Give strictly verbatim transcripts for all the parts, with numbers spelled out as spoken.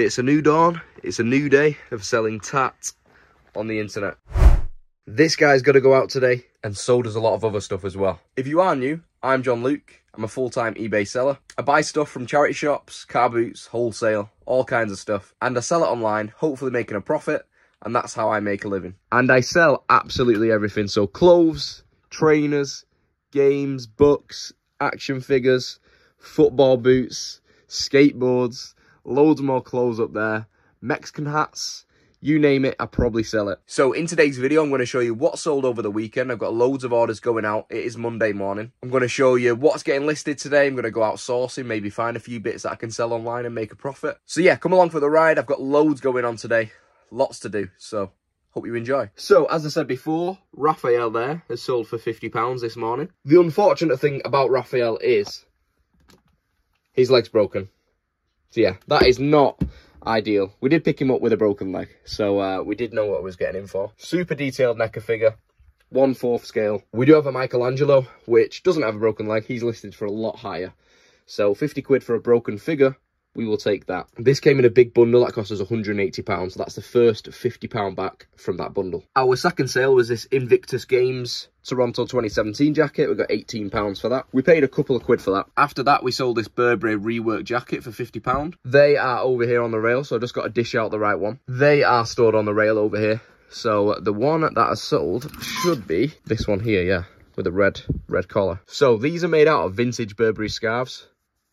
It's a new dawn, it's a new day of selling tat on the internet. This guy's got to go out today, and so does a lot of other stuff as well. If you are new, I'm Jon Luc. I'm a full-time eBay seller. I buy stuff from charity shops, car boots, wholesale, all kinds of stuff, and I sell it online, hopefully making a profit, and that's how I make a living. And I sell absolutely everything, so clothes, trainers, games, books, action figures, football boots, skateboards, loads more clothes up there, Mexican hats, you name it, I probably sell it. So in today's video, I'm going to show you what sold over the weekend. I've got loads of orders going out. It is Monday morning. I'm going to show you what's getting listed today. I'm going to go out sourcing, maybe find a few bits that I can sell online and make a profit. So yeah, come along for the ride. I've got loads going on today. Lots to do. So hope you enjoy. So as I said before, Raphael there has sold for fifty pounds this morning. The unfortunate thing about Raphael is his leg's broken. So yeah, that is not ideal. We did pick him up with a broken leg, so uh, we did know what I was getting him for. Super detailed N E C A figure, one fourth scale. We do have a Michelangelo, which doesn't have a broken leg. He's listed for a lot higher. So fifty quid for a broken figure, we will take that. This came in a big bundle that cost us one hundred and eighty pounds. So that's the first fifty pounds back from that bundle. Our second sale was this Invictus Games Toronto twenty seventeen jacket. We got eighteen pounds for that. We paid a couple of quid for that. After that, we sold this Burberry rework jacket for fifty pounds. They are over here on the rail, so I just got to dish out the right one. They are stored on the rail over here. So the one that I sold should be this one here, yeah, with a red, red collar. So these are made out of vintage Burberry scarves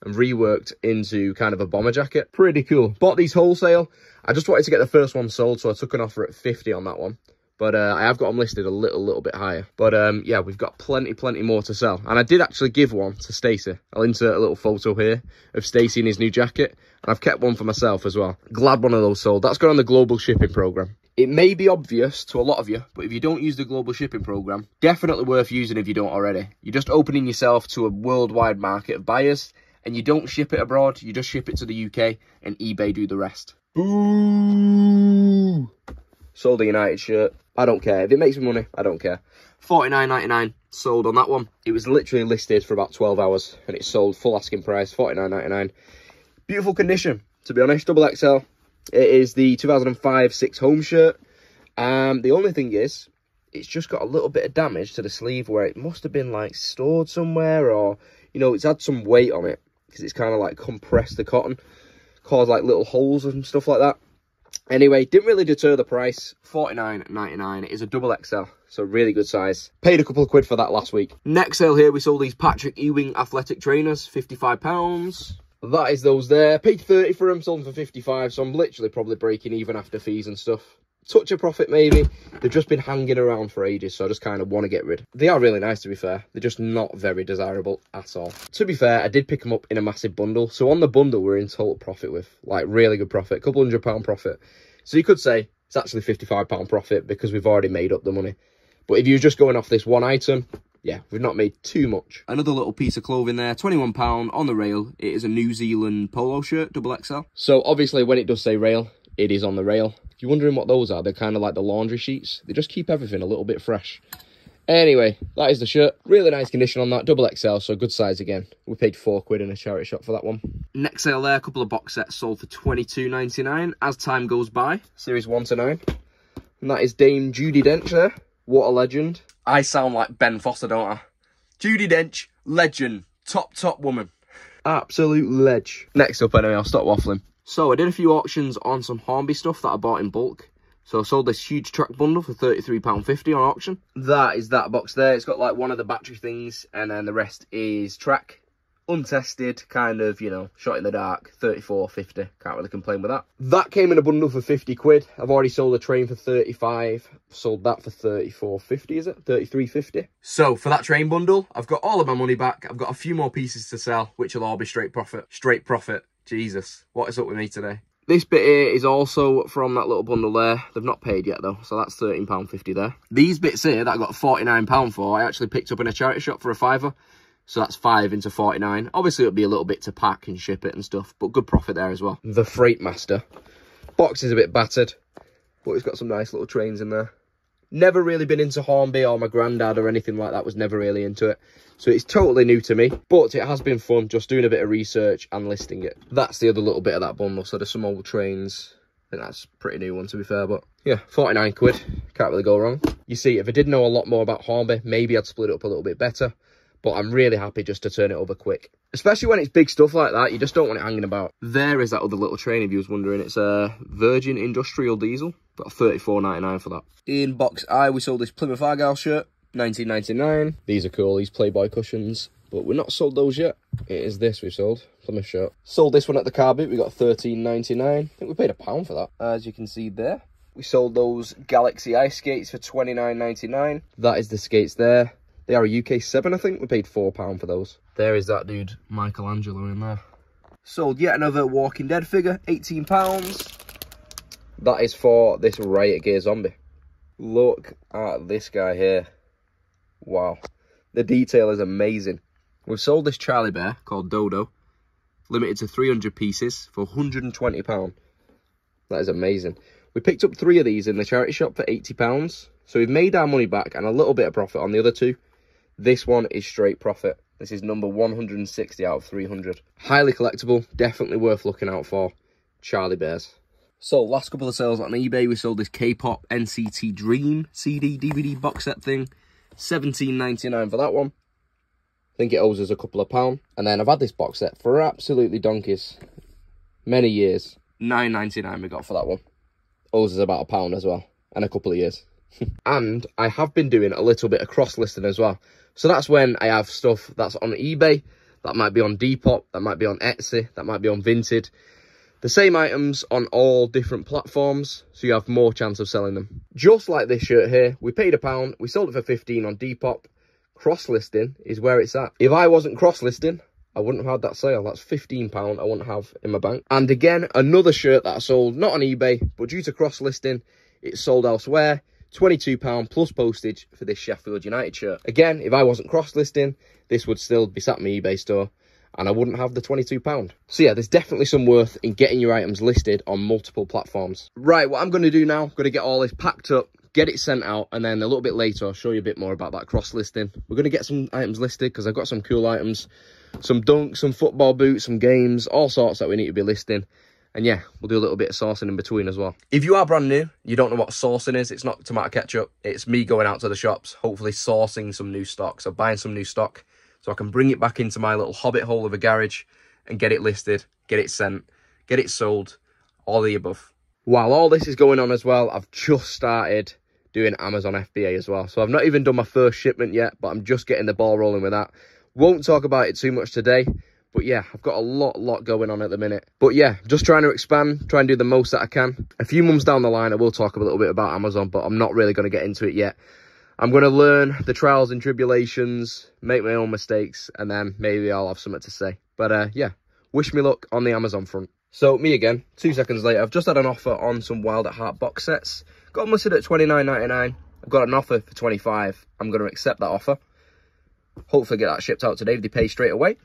and reworked into kind of a bomber jacket. Pretty cool. Bought these wholesale. I just wanted to get the first one sold, so I took an offer at fifty on that one. But uh, I have got them listed a little, little bit higher. But um, yeah, we've got plenty, plenty more to sell. And I did actually give one to Stacy. I'll insert a little photo here of Stacy in his new jacket. And I've kept one for myself as well. Glad one of those sold. That's gone on the global shipping program. It may be obvious to a lot of you, but if you don't use the global shipping program, definitely worth using if you don't already. You're just opening yourself to a worldwide market of buyers. And you don't ship it abroad, you just ship it to the U K, and eBay do the rest. Boo! Sold a United shirt. I don't care. If it makes me money, I don't care. forty-nine ninety-nine, sold on that one. It was literally listed for about twelve hours, and it sold full asking price, forty-nine ninety-nine. Beautiful condition, to be honest, double X L. It is the two thousand five six home shirt. Um, the only thing is, it's just got a little bit of damage to the sleeve where it must have been, like, stored somewhere, or, you know, it's had some weight on it. Because it's kind of like compressed the cotton, caused like little holes and stuff like that. Anyway, didn't really deter the price. forty-nine ninety-nine. It is a double X L, so really good size. Paid a couple of quid for that last week. Next sale here, we sold these Patrick Ewing athletic trainers, fifty-five pounds. That is those there. Paid thirty for them, sold them for fifty-five. So I'm literally probably breaking even after fees and stuff. Touch of profit maybe. They've just been hanging around for ages, so I just kind of want to get rid. They are really nice, to be fair. They're just not very desirable at all. To be fair, I did pick them up in a massive bundle, so on the bundle we're in total profit with, like, really good profit, couple hundred pound profit. So you could say it's actually fifty-five pound profit because we've already made up the money. But if you're just going off this one item, yeah, we've not made too much. Another little piece of clothing there, twenty-one pound on the rail. It is a New Zealand polo shirt, double X L. So obviously when it does say rail, it is on the rail. If you're wondering what those are, they're kind of like the laundry sheets. They just keep everything a little bit fresh. Anyway, that is the shirt. Really nice condition on that. Double X L, so good size again. We paid four quid in a charity shop for that one. Next sale there, a couple of box sets sold for twenty-two ninety-nine. As time goes by, series one to nine. And that is Dame Judi Dench there. What a legend. I sound like Ben Foster, don't I? Judi Dench, legend. Top, top woman. Absolute ledge. Next up, anyway, I'll stop waffling. So I did a few auctions on some Hornby stuff that I bought in bulk. So I sold this huge track bundle for thirty-three pounds fifty on auction. That is that box there. It's got like one of the battery things, and then the rest is track. Untested, kind of, you know, shot in the dark, thirty-four fifty. Can't really complain with that. That came in a bundle for fifty quid. I've already sold a train for thirty-five. Sold that for thirty-four fifty, is it? thirty-three fifty. So for that train bundle, I've got all of my money back. I've got a few more pieces to sell, which will all be straight profit. Straight profit. Jesus, what is up with me today? This bit here is also from that little bundle there. They've not paid yet though, so that's thirteen pounds fifty there. These bits here that I got forty-nine pounds for, I actually picked up in a charity shop for a fiver. So that's five into forty-nine. Obviously it'll be a little bit to pack and ship it and stuff, but good profit there as well. The Freightmaster. Box is a bit battered, but it's got some nice little trains in there. Never really been into Hornby, or my granddad or anything like that was never really into it. So it's totally new to me, but it has been fun just doing a bit of research and listing it. That's the other little bit of that bundle. So there's some old trains. I think that's a pretty new one, to be fair, but yeah, forty-nine quid. Can't really go wrong. You see, if I did know a lot more about Hornby, maybe I'd split it up a little bit better. But I'm really happy just to turn it over quick. Especially when it's big stuff like that, you just don't want it hanging about. There is that other little train, if you was wondering. It's a Virgin Industrial Diesel. Got thirty-four ninety-nine for that. In box I, we sold this Plymouth Argyle shirt, nineteen ninety-nine. These are cool, these Playboy cushions. But we've not sold those yet. It is this we've sold, Plymouth shirt. Sold this one at the car boot, we got thirteen ninety-nine. I think we paid a pound for that, as you can see there. We sold those Galaxy ice skates for twenty-nine ninety-nine. That is the skates there. They are a U K seven, I think. We paid four pounds for those. There is that dude, Michelangelo, in there. Sold yet another Walking Dead figure, eighteen pounds. That is for this Riot Gear zombie. Look at this guy here. Wow. The detail is amazing. We've sold this Charlie Bear called Dodo, limited to three hundred pieces for one hundred and twenty pounds. That is amazing. We picked up three of these in the charity shop for eighty pounds. So we've made our money back and a little bit of profit on the other two. This one is straight profit. This is number one hundred and sixty out of three hundred. Highly collectible, definitely worth looking out for. Charlie Bears. So last couple of sales on eBay, we sold this K-pop N C T Dream C D, D V D box set thing. seventeen ninety-nine for that one. I think it owes us a couple of pound. And then I've had this box set for absolutely donkeys. Many years. nine ninety-nine we got for that one. Owes us about a pound as well. And a couple of years. And I have been doing a little bit of cross-listing as well. So that's when I have stuff that's on eBay, that might be on Depop, that might be on Etsy, that might be on Vinted. The same items on all different platforms, so you have more chance of selling them. Just like this shirt here, we paid a pound, we sold it for fifteen on Depop. Cross-listing is where it's at. If I wasn't cross-listing, I wouldn't have had that sale. That's fifteen pounds I wouldn't have in my bank. And again, another shirt that I sold, not on eBay, but due to cross-listing, it's sold elsewhere. twenty-two pounds plus postage for this Sheffield United shirt. Again, if I wasn't cross-listing, this would still be sat in my eBay store and I wouldn't have the twenty-two pounds. So yeah, there's definitely some worth in getting your items listed on multiple platforms. Right, what I'm going to do now, I'm going to get all this packed up, get it sent out, and then a little bit later I'll show you a bit more about that cross-listing. We're going to get some items listed because I've got some cool items, some dunks, some football boots, some games, all sorts that we need to be listing. And yeah, we'll do a little bit of sourcing in between as well. If you are brand new, you don't know what sourcing is, it's not tomato ketchup. It's me going out to the shops, hopefully sourcing some new stock. So buying some new stock so I can bring it back into my little hobbit hole of a garage and get it listed, get it sent, get it sold, all the above. While all this is going on as well, I've just started doing Amazon F B A as well. So I've not even done my first shipment yet, but I'm just getting the ball rolling with that. Won't talk about it too much today. But yeah, I've got a lot, lot going on at the minute. But yeah, just trying to expand, try and do the most that I can. A few months down the line, I will talk a little bit about Amazon, but I'm not really going to get into it yet. I'm going to learn the trials and tribulations, make my own mistakes, and then maybe I'll have something to say. But uh, yeah, wish me luck on the Amazon front. So me again, two seconds later, I've just had an offer on some Wild at Heart box sets. Got them listed at twenty-nine ninety-nine. I've got an offer for twenty-five pounds. I'm going to accept that offer. Hopefully get that shipped out today if they pay straight away.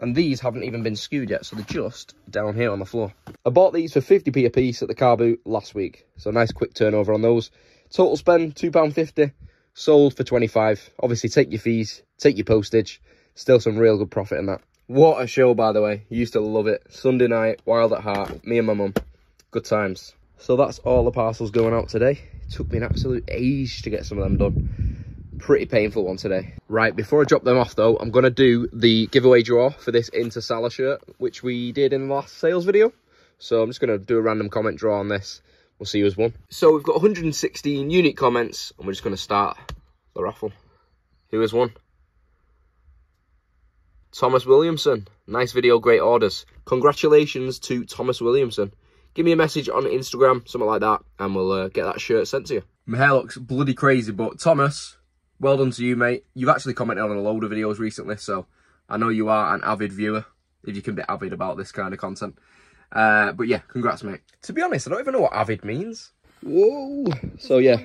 And these haven't even been skewed yet, so they're just down here on the floor. I bought these for fifty p a piece at the car boot last week, so nice quick turnover on those. Total spend, two pounds fifty, sold for twenty-five pounds. Obviously, take your fees, take your postage. Still some real good profit in that. What a show, by the way. Used to love it. Sunday night, Wild at Heart, me and my mum. Good times. So that's all the parcels going out today. It took me an absolute age to get some of them done. Pretty painful one today. Right, before I drop them off though, I'm gonna do the giveaway draw for this Inter Salah shirt, which we did in the last sales video. So I'm just gonna do a random comment draw on this. We'll see who's won. So we've got one hundred and sixteen unique comments and we're just gonna start the raffle. Who has won? Thomas Williamson. Nice video, great orders. Congratulations to Thomas Williamson. Give me a message on Instagram, something like that, and we'll uh, get that shirt sent to you. My hair looks bloody crazy, but Thomas, well done to you, mate. You've actually commented on a load of videos recently, so I know you are an avid viewer, if you can be avid about this kind of content. Uh, but yeah, congrats, mate. To be honest, I don't even know what avid means. Whoa. So yeah,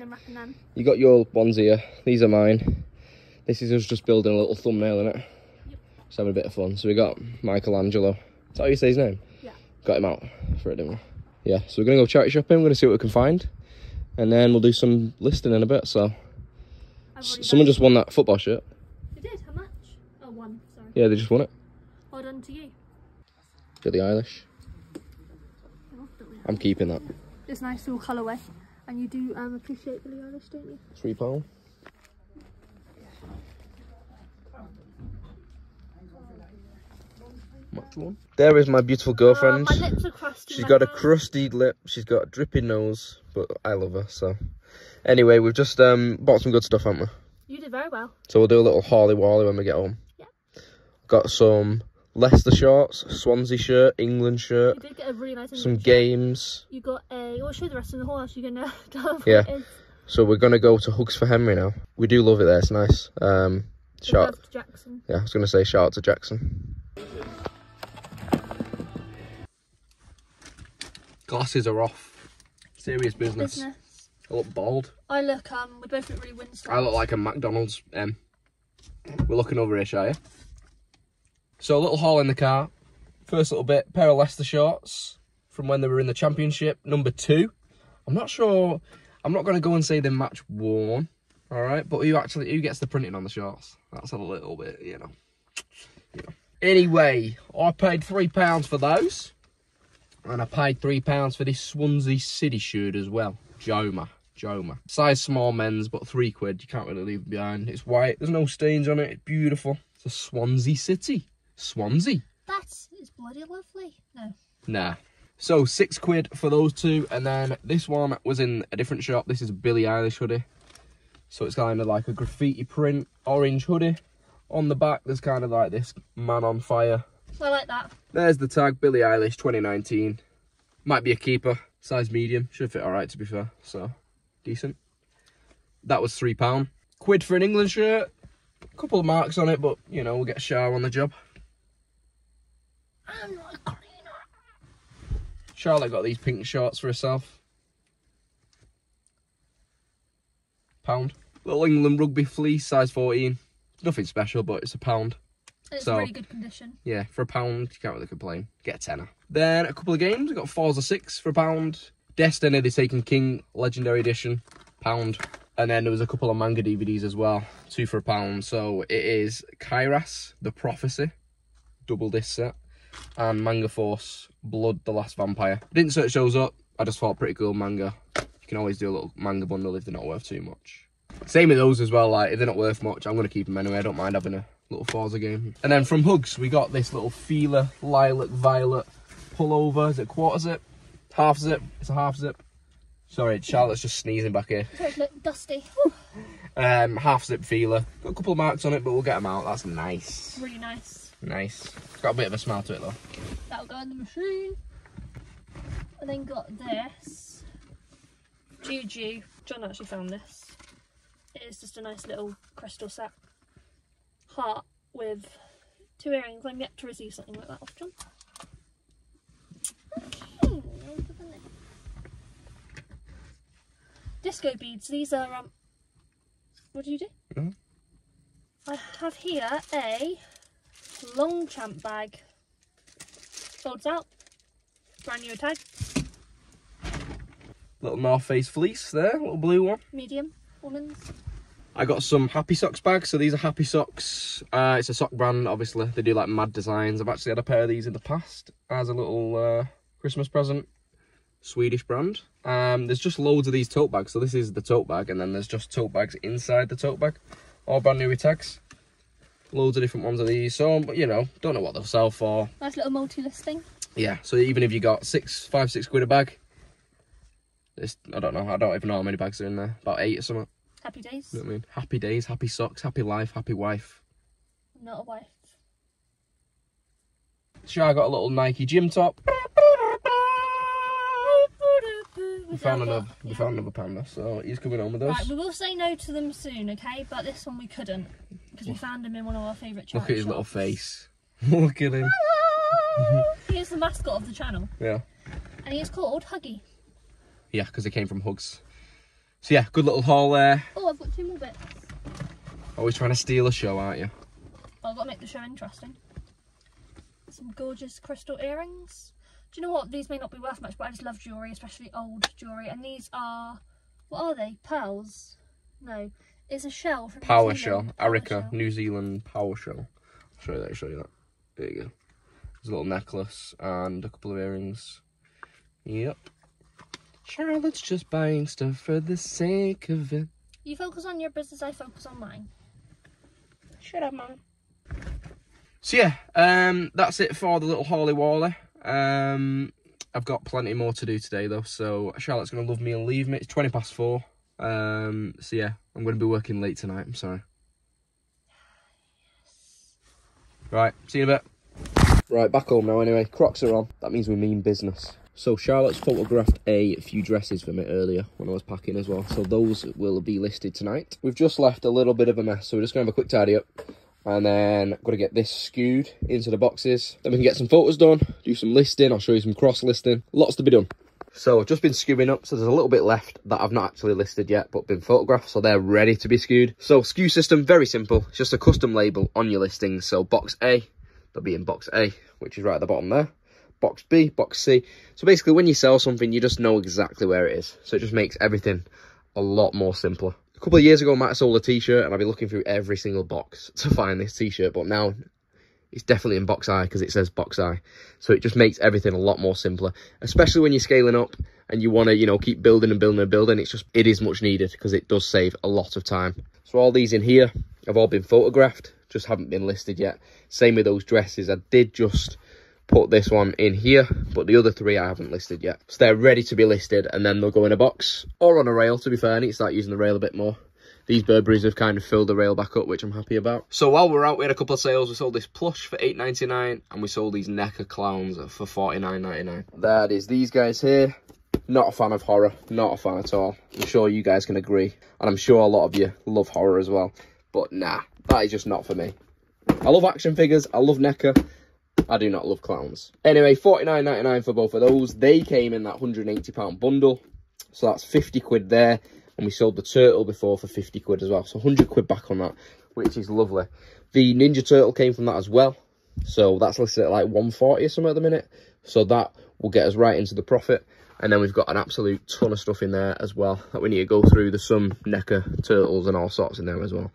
you got your ones here. These are mine. This is us just building a little thumbnail, isn't it? Yep. Just having a bit of fun. So we got Michelangelo. Is that how you say his name? Yeah. Got him out for it, didn't we? Yeah, so we're going to go charity shopping. We're going to see what we can find. and then we'll do some listing in a bit. So someone just won that football shirt. They did? How much? Oh, one, sorry. Yeah, they just won it. Well done to you. Billie Eilish. I'm keeping that. It's nice little colourway, and you do um, appreciate Billie Eilish, don't you? Three pound. Much one. There is my beautiful girlfriend. Oh, my lips are crusty. She's got a crusty lip. She's got a dripping nose, but I love her. So, anyway, we've just um, bought some good stuff, haven't we? You did very well. So we'll do a little hauly wally when we get home. Yeah. Got some Leicester shorts, Swansea shirt, England shirt. You did get a really nice English Some shirt. games. You got a... We'll show the rest of the haul, else you're going to tell them yeah. what it is. So we're going to go to Hugs for Henry now. We do love it there, it's nice. Um, shout out to Jackson. Yeah, I was going to say shout out to Jackson. Glasses are off. Serious business. business. I look bald. I look, um, we both look really winston. I look like a McDonald's M. Um, we're looking over here, shall you? So a little haul in the car. First little bit, pair of Leicester shorts from when they were in the championship, number two. I'm not sure, I'm not going to go and say they're match worn, all right? But who actually, who gets the printing on the shorts? That's a little bit, you know. You know. Anyway, I paid three pounds for those. And I paid three pounds for this Swansea City shirt as well. Joma, Joma. Size small men's, but three quid, you can't really leave it behind. It's white, there's no stains on it, it's beautiful. It's a Swansea City. Swansea. That's it's bloody lovely. No. Nah. So six quid for those two, and then this one was in a different shop. This is a Billie Eilish hoodie. So it's kind of like a graffiti print orange hoodie. On the back, there's kind of like this man on fire. I like that. There's the tag, Billie Eilish twenty nineteen. Might be a keeper. Size medium. Should fit alright to be fair. So decent. That was three pound. Quid for an England shirt. A couple of marks on it, but you know, we'll get Char on the job. I'm not a cleaner. Charlotte got these pink shorts for herself. Pound. Little England rugby fleece, size fourteen. Nothing special, but it's a pound. It's so, in really good condition. Yeah, for a pound, you can't really complain. Get a tenner. Then a couple of games. We've got fours or six for a pound. Destiny, they're taking King, Legendary Edition, pound. And then there was a couple of manga D V Ds as well. Two for a pound. So it is Kairas, The Prophecy, double disc set. And Manga Force, Blood, The Last Vampire. I didn't search those up, I just thought pretty cool manga. You can always do a little manga bundle if they're not worth too much. Same with those as well, like if they're not worth much, I'm going to keep them anyway. I don't mind having a little Forza game. And then from Hugs, we got this little Fila Lilac Violet pullover. Is it quarter zip? Half zip? It's a half zip. Sorry, Charlotte's just sneezing back here. Sorry, look, dusty. um, half zip Fila. Got a couple of marks on it, but we'll get them out. That's nice. Really nice. Nice. It's got a bit of a smell to it though. That'll go in the machine. And then got this. Juju. John actually found this. It's just a nice little crystal set. Heart with two earrings. I'm yet to receive something like that off John. Okay. Disco beads. These are... um. What do you do? No. I have here a... Longchamp bag, folds out, brand new tag. Little North Face fleece there, little blue one. Medium, woman's. I got some Happy Socks bags, so these are Happy Socks. Uh, it's a sock brand, obviously. They do like mad designs. I've actually had a pair of these in the past as a little uh, Christmas present. Swedish brand. Um, there's just loads of these tote bags. So this is the tote bag, and then there's just tote bags inside the tote bag. All brand new with tags. Loads of different ones of these, so, but you know, don't know what they'll sell for. Nice little multi-listing. Yeah, so even if you got six, five, six quid a bag, it's, I don't know, I don't even know how many bags are in there, about eight or something. Happy days. You know what I mean? Happy days, happy socks, happy life, happy wife. Not a wife. Char got a little Nike gym top. We found, another, yeah. we found another panda, so he's coming on with us. Right, we will say no to them soon, okay? But this one we couldn't, because we found him in one of our favourite channels. Look at his shops. Little face. Look at him. He is the mascot of the channel. Yeah. And he is called Huggy. Yeah, because he came from Hugs. So yeah, good little haul there. Oh, I've got two more bits. Always trying to steal a show, aren't you? Well, I've got to make the show interesting. Some gorgeous crystal earrings. Do you know what? These may not be worth much, but I just love jewellery, especially old jewellery. And these are What are they? Pearls? No. It's a shell from Power New Zealand. Shell. Arica. Power New Zealand Power Shell. I'll show you that. I'll show you that. There you go. There's a little necklace and a couple of earrings. Yep. Charlotte's just buying stuff for the sake of it. You focus on your business, I focus on mine. Shut up, Mum. So yeah, um, that's it for the little Hawley Wally. Um, I've got plenty more to do today though, so Charlotte's going to love me and leave me. It's twenty past four. Um, so yeah, I'm going to be working late tonight, I'm sorry. Yes. Right, see you in a bit. Right, back home now anyway. Crocs are on. That means we mean business. So Charlotte's photographed a few dresses for me earlier when I was packing as well, so those will be listed tonight. We've just left a little bit of a mess, so we're just going to have a quick tidy up. And then I've got to get this skewed into the boxes. Then we can get some photos done, do some listing. I'll show you some cross listing. Lots to be done. So I've just been skewing up. So there's a little bit left that I've not actually listed yet, but been photographed. So they're ready to be skewed. So skew system, very simple. It's just a custom label on your listings. So box A, they'll be in box A, which is right at the bottom there. Box B, box C. So basically when you sell something, you just know exactly where it is. So it just makes everything a lot more simpler. A couple of years ago, I might have sold a t-shirt and I'd be looking through every single box to find this t-shirt, but now it's definitely in box I because it says box I. So it just makes everything a lot more simpler, especially when you're scaling up and you want to, you know, keep building and building and building. It's just, it is much needed because it does save a lot of time. So all these in here have all been photographed, just haven't been listed yet. Same with those dresses. I did just put this one in here, but the other three I haven't listed yet, so they're ready to be listed, and then they'll go in a box or on a rail. To be fair, I need to start using the rail a bit more. These Burberrys have kind of filled the rail back up, which I'm happy about. So while we're out, we had a couple of sales. We sold this plush for eight ninety-nine and we sold these N E C A clowns for forty-nine ninety-nine. That is these guys here. Not a fan of horror, not a fan at all. I'm sure you guys can agree, and I'm sure a lot of you love horror as well, but nah, that is just not for me. I love action figures, I love N E C A, I do not love clowns. Anyway, forty-nine ninety-nine for both of those. They came in that one hundred and eighty pound bundle, so that's fifty quid there, and we sold the turtle before for fifty quid as well, so one hundred quid back on that, which is lovely. The Ninja Turtle came from that as well, so that's listed at like one forty or something at the minute, so that will get us right into the profit. And then we've got an absolute ton of stuff in there as well that we need to go through. There's some N E C A turtles and all sorts in there as well.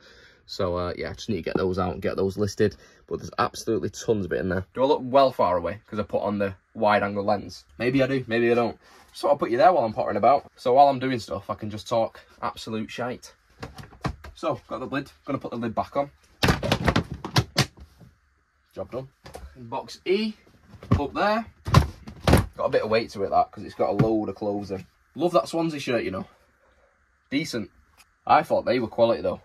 So, uh, yeah, I just need to get those out and get those listed. But there's absolutely tons of it in there. Do I look well far away because I put on the wide-angle lens? Maybe I do, maybe I don't. Just thought I'd put you there while I'm pottering about. So while I'm doing stuff, I can just talk absolute shite. So, got the lid. Going to put the lid back on. Job done. Box E, up there. Got a bit of weight to it, that, because it's got a load of clothes in. Love that Swansea shirt, you know. Decent. I thought they were quality, though.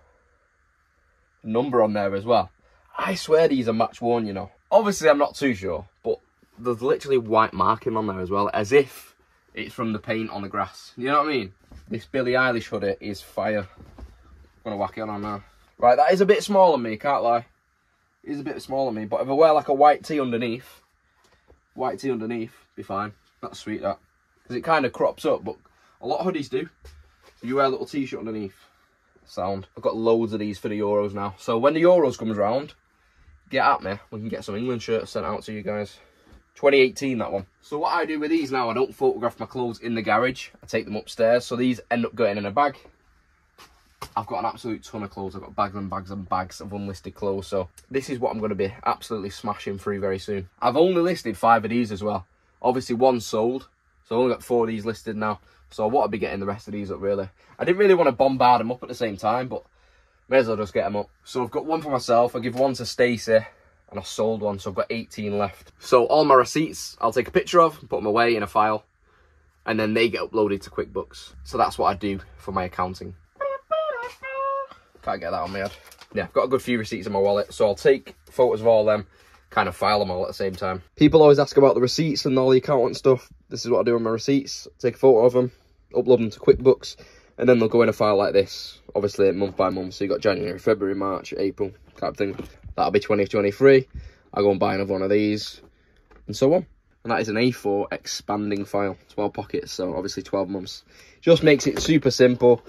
Number on there as well. I swear these are match worn, you know. Obviously I'm not too sure, but there's literally white marking on there as well, as if it's from the paint on the grass, you know what I mean. This Billie Eilish hoodie is fire. I'm gonna whack it on now. Right, that is a bit small on me, can't lie. It is a bit small on me, but if I wear like a white tee underneath, white tee underneath, be fine. That's sweet, that, because it kind of crops up, but a lot of hoodies do, so you wear a little t-shirt underneath. Sound. I've got loads of these for the Euros now, so when the Euros comes round, get at me, we can get some England shirts sent out to you guys. Twenty eighteen, that one. So what I do with these now, I don't photograph my clothes in the garage, I take them upstairs, so these end up going in a bag. I've got an absolute ton of clothes. I've got bags and bags and bags of unlisted clothes, so this is what I'm going to be absolutely smashing through very soon. I've only listed five of these as well. Obviously one sold, so I've only got four of these listed now. So I want to be getting the rest of these up, really. I didn't really want to bombard them up at the same time, but may as well just get them up. So I've got one for myself. I give one to Stacy, and I sold one, so I've got eighteen left. So all my receipts, I'll take a picture of, and put them away in a file, and then they get uploaded to QuickBooks. So that's what I do for my accounting. Can't get that on my head. Yeah, I've got a good few receipts in my wallet, so I'll take photos of all of them, kind of file them all at the same time. People always ask about the receipts and all the accountant stuff. This is what I do on my receipts. Take a photo of them, upload them to QuickBooks, and then they'll go in a file like this, obviously month by month. So you've got January, February, March, April type thing. That'll be twenty twenty-three. I'll go and buy another one of these, and so on. And that is an A four expanding file, twelve pockets, so obviously twelve months. Just makes it super simple,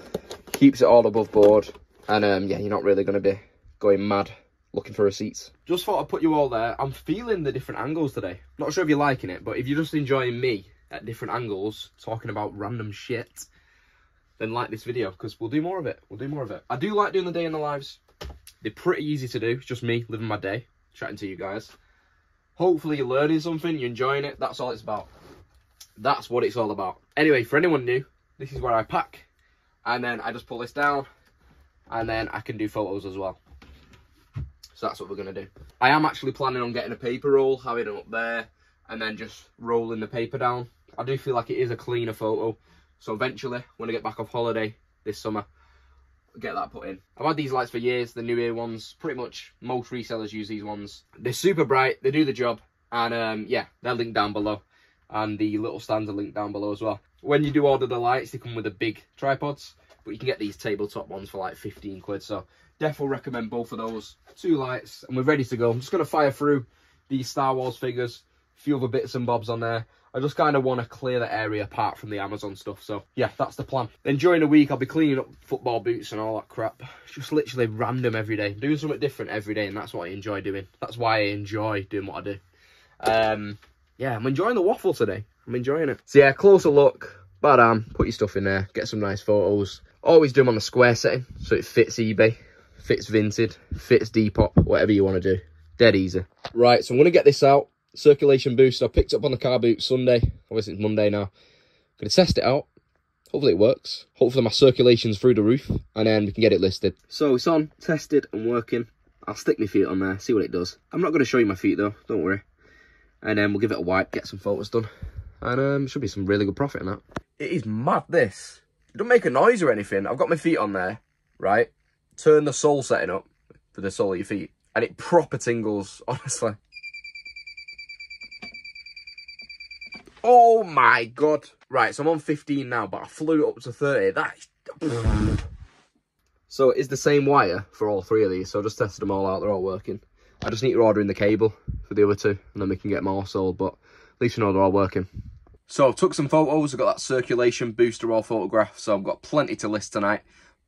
keeps it all above board, and um, yeah, you're not really going to be going mad looking for receipts. Just thought I'd put you all there. I'm feeling the different angles today. Not sure if you're liking it, but if you're just enjoying me at different angles, talking about random shit, then like this video, because we'll do more of it. We'll do more of it. I do like doing the day in the lives. They're pretty easy to do. It's just me living my day, chatting to you guys. Hopefully you're learning something, you're enjoying it. That's all it's about. That's what it's all about. Anyway, for anyone new, this is where I pack. And then I just pull this down. And then I can do photos as well. So that's what we're going to do. I am actually planning on getting a paper roll, having it up there, and then just rolling the paper down. I do feel like it is a cleaner photo. So eventually, when I get back off holiday this summer, I'll get that put in. I've had these lights for years, the New Year ones. Pretty much most resellers use these ones. They're super bright, they do the job. And um, yeah, they're linked down below. And the little stands are linked down below as well. When you do order the lights, they come with the big tripods. But you can get these tabletop ones for like fifteen quid. So definitely recommend both of those. Two lights and we're ready to go. I'm just going to fire through these Star Wars figures. A few other bits and bobs on there. I just kind of want to clear the area apart from the Amazon stuff. So yeah, that's the plan. Then during the week, I'll be cleaning up football boots and all that crap. Just literally random every day. Doing something different every day. And that's what I enjoy doing. That's why I enjoy doing what I do. Um, yeah, I'm enjoying the waffle today. I'm enjoying it. So yeah, closer look. Badam, put your stuff in there. Get some nice photos. Always do them on a square setting. So it fits eBay. Fits Vinted, fits Depop, whatever you want to do. Dead easy. Right, so I'm going to get this out. Circulation boost. I picked up on the car boot Sunday. Obviously, it's Monday now. Going to test it out. Hopefully, it works. Hopefully, my circulation's through the roof. And then we can get it listed. So, it's on, tested and working. I'll stick my feet on there, see what it does. I'm not going to show you my feet, though. Don't worry. And then we'll give it a wipe, get some photos done. And um, should be some really good profit in that. It is mad, this. It doesn't make a noise or anything. I've got my feet on there, right? Turn the sole setting up for the sole of your feet and it proper tingles, honestly. Oh my god. Right, so I'm on fifteen now, but I flew up to thirty. That is... So it is the same wire for all three of these, so I just tested them all out. They're all working. I just need to order in the cable for the other two and then we can get more sold, but at least we know they're all working. So I've took some photos. I've got that circulation booster all photographed, so I've got plenty to list tonight.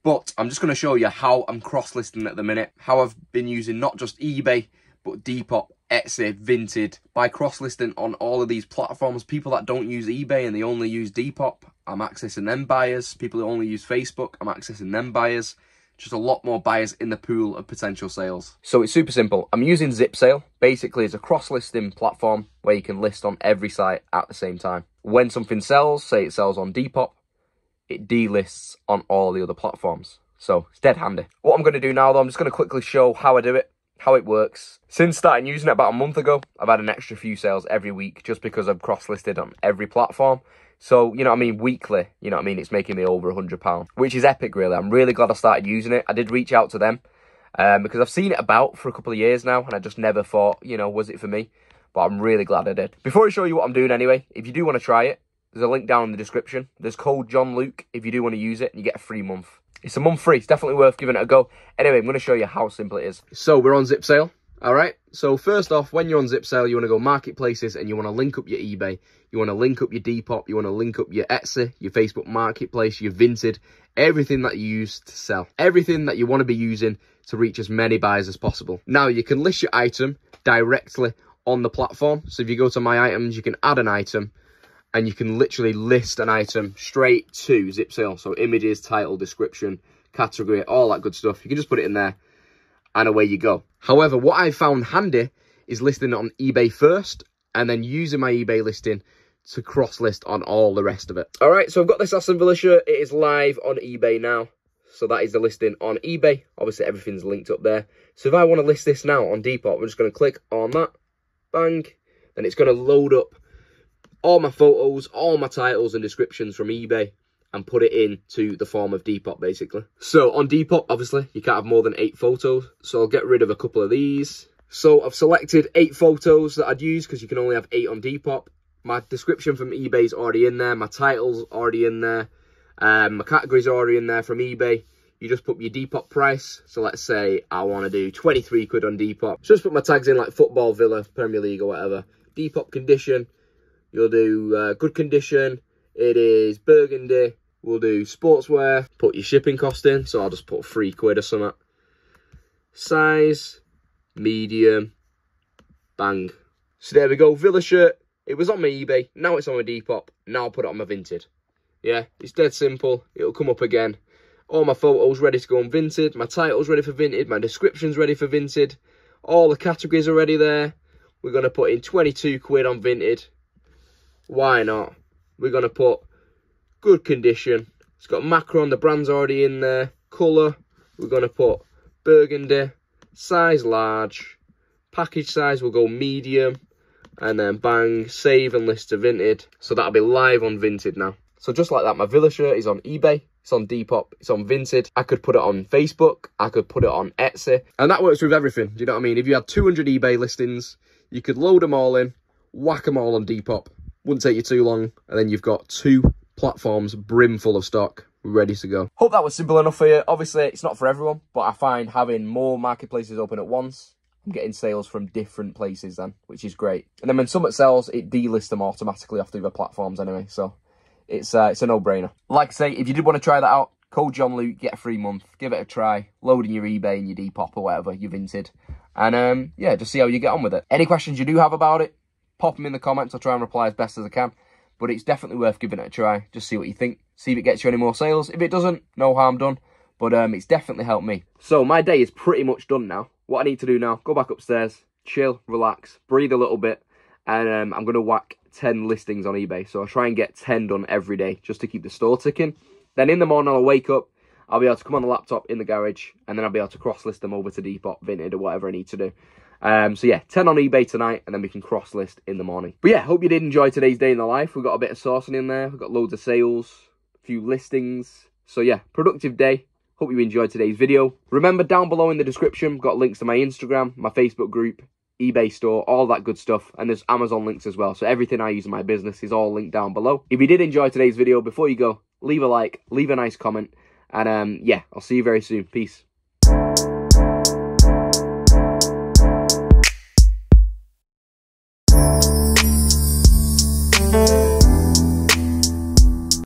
But I'm just going to show you how I'm cross-listing at the minute. How I've been using not just eBay, but Depop, Etsy, Vinted. By cross-listing on all of these platforms, people that don't use eBay and they only use Depop, I'm accessing them buyers. People that only use Facebook, I'm accessing them buyers. Just a lot more buyers in the pool of potential sales. So it's super simple. I'm using Zip Sale. Basically, it's a cross-listing platform where you can list on every site at the same time. When something sells, say it sells on Depop, it delists on all the other platforms. So it's dead handy. What I'm going to do now though, I'm just going to quickly show how I do it, how it works. Since starting using it about a month ago, I've had an extra few sales every week just because I've cross-listed on every platform. So, you know what I mean, weekly, you know what I mean, it's making me over a hundred pounds, which is epic really. I'm really glad I started using it. I did reach out to them um, because I've seen it about for a couple of years now and I just never thought, you know, was it for me? But I'm really glad I did. Before I show you what I'm doing anyway, if you do want to try it, there's a link down in the description. There's code Jon Luc if you do want to use it and you get a free month. It's a month free. It's definitely worth giving it a go. Anyway, I'm going to show you how simple it is. So we're on Zip Sale. All right. So first off, when you're on Zip Sale, you want to go marketplaces and you want to link up your eBay. You want to link up your Depop. You want to link up your Etsy, your Facebook Marketplace, your Vinted, everything that you use to sell, everything that you want to be using to reach as many buyers as possible. Now you can list your item directly on the platform. So if you go to my items, you can add an item. And you can literally list an item straight to Zip Sale. So images, title, description, category, all that good stuff. You can just put it in there and away you go. However, what I found handy is listing it on eBay first and then using my eBay listing to cross-list on all the rest of it. All right, so I've got this Aston Villa shirt. It is live on eBay now. So that is the listing on eBay. Obviously, everything's linked up there. So if I want to list this now on Depop, I'm just going to click on that. Bang. Then it's going to load up all my photos, all my titles and descriptions from eBay and put it into the form of Depop, basically. So on Depop, obviously, you can't have more than eight photos. So I'll get rid of a couple of these. So I've selected eight photos that I'd use because you can only have eight on Depop. My description from eBay's already in there. My title's already in there. Um, my categories are already in there from eBay. You just put your Depop price. So let's say I want to do twenty-three quid on Depop. So just put my tags in like football, Villa, Premier League or whatever. Depop condition. You'll do uh, good condition, it is burgundy, we'll do sportswear, put your shipping cost in, so I'll just put three quid or something. Size, medium, bang. So there we go, Villa shirt, it was on my eBay, now it's on my Depop, now I'll put it on my Vinted. Yeah, it's dead simple. It'll come up again. All my photos ready to go on Vinted. My title's ready for Vinted. My description's ready for Vinted. All the categories are ready there. We're going to put in twenty-two quid on Vinted. Why not? We're going to put good condition. It's got Macron, the brand's already in there. Colour, we're going to put burgundy. Size large. Package size, we'll go medium. And then bang, save and list to Vinted. So that'll be live on Vinted now. So just like that, my Villa shirt is on eBay. It's on Depop, it's on Vinted. I could put it on Facebook, I could put it on Etsy. And that works with everything, do you know what I mean? If you had two hundred eBay listings, you could load them all in, whack them all on Depop. Wouldn't take you too long. And then you've got two platforms brimful of stock, ready to go. Hope that was simple enough for you. Obviously, it's not for everyone, but I find having more marketplaces open at once, I'm getting sales from different places then, which is great. And then when something sells, it delists them automatically off the other platforms anyway, so... It's, uh, it's a no-brainer. Like I say, if you did want to try that out, code Jon Luc, get a free month, give it a try, load in your eBay and your Depop or whatever, your Vinted. And um, yeah, just see how you get on with it. Any questions you do have about it, pop them in the comments. I'll try and reply as best as I can. But it's definitely worth giving it a try. Just see what you think. See if it gets you any more sales. If it doesn't, no harm done. But um, it's definitely helped me. So my day is pretty much done now. What I need to do now, go back upstairs, chill, relax, breathe a little bit. And um, I'm going to whack ten listings on eBay. So I'll try and get ten done every day just to keep the store ticking. Then in the morning, I'll wake up. I'll be able to come on the laptop in the garage. And then I'll be able to cross-list them over to Depop, Vinted, or whatever I need to do. Um, so yeah, ten on eBay tonight. And then we can cross-list in the morning. But yeah, hope you did enjoy today's day in the life. We've got a bit of sourcing in there. We've got loads of sales, a few listings. So yeah, productive day. Hope you enjoyed today's video. Remember, down below in the description, got links to my Instagram, my Facebook group, eBay store, all that good stuff, and there's Amazon links as well, so everything I use in my business is all linked down below. If you did enjoy today's video, before you go, leave a like, leave a nice comment, and um yeah, I'll see you very soon. Peace.